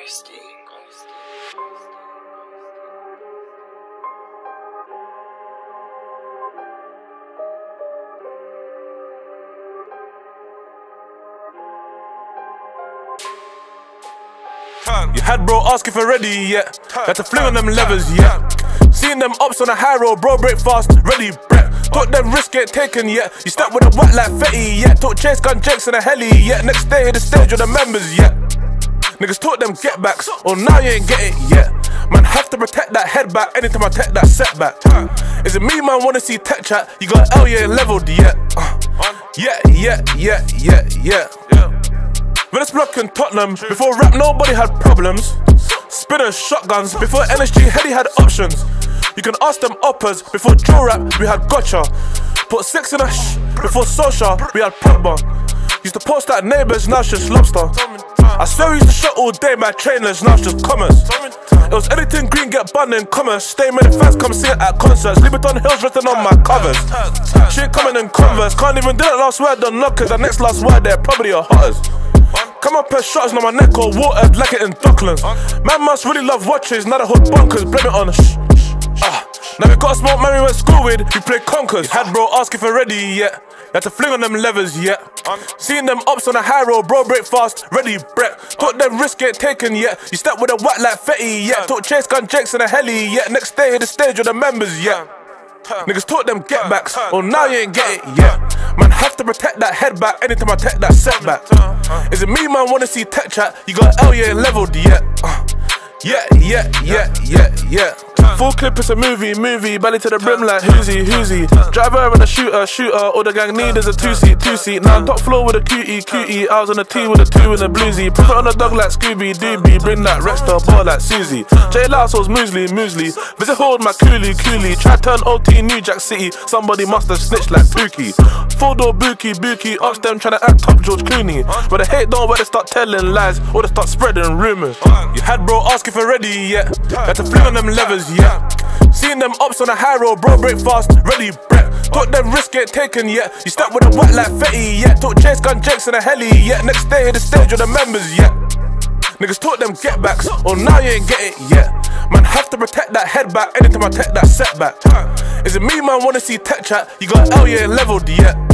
You had bro asking for ready, yeah. Got to fling on them levers, yeah. Seeing them ups on the high road, bro break fast, ready, breath. Got them risk get taken, yeah. You step with a whack like Fetty, yeah. Talk chase gun jakes in a heli, yeah. Next day hit the stage with the members, yeah. Niggas taught them get backs, or now you ain't get it, yeah. Man have to protect that head back anytime I take that setback. Is it me, man, wanna see tech chat? You got L, you ain't leveled, yeah. Venice block in Tottenham, before rap nobody had problems. Spinners, shotguns, before NSG Headie had options. You can ask them uppers, before drill rap we had gotcha. Put six in a shh, before social we had Pogba. Used to post at neighbours, now it's just lobster. I swear we used to shut all day, my trainers, now it's just commerce. It was anything green get banned in commerce. Stay many fans come see it at concerts. Libeton Hills written on my covers. She ain't coming in Converse, can't even do that last word on knockers. The next last word they're probably a hotters. Come up and shots on my neck or watered like it in Docklands. Man must really love watches, now the hood bonkers, blame it on now we gotta smoke man we went school with, we play Conkers. Had bro asking for ready, yeah. You had to fling on them levers, yeah. Seeing them ups on the high road, bro break fast, ready, breath. Talk them risk get taken, yeah. You step with a whack like Fetty, yeah. Talk chase gun jakes in a heli, yeah. Next day hit the stage with the members, yeah. Niggas taught them get backs, or now you ain't get it, yeah. Man have to protect that head back anytime I take that setback. Is it me, man, wanna see tech chat? You got L, you ain't leveled yet. Full clip, it's a movie, belly to the brim like whoozy. Driver and a shooter, all the gang need is a two-seat. Now I'm top floor with a cutie, I was on a T with a two and a bluesy. Put on a dog like Scooby, doobie, bring that Rexter ball like Susie. J Lasso's muesli, visit hold my coolie. Try turn OT New Jack City, somebody must have snitched like Pookie. Four door bookie, ask them tryna act top George Clooney. But the hate don't where they start telling lies, or they start spreading rumours. You had bro asking for ready, yeah. Got to fling on them levers, yeah. Seeing them ups on the high road, bro break fast, ready, breath. Talk them risk get taken, yeah. You step with a whack like Fetty, yeah. Talk chase gun jakes in a heli, yeah. Next day hit the stage with the members, yeah. Niggas taught them get backs, or now you ain't get it, yeah. Man have to protect that head back anytime I take that setback. Is it me, man, wanna see tech chat? You got L, you ain't leveled yet.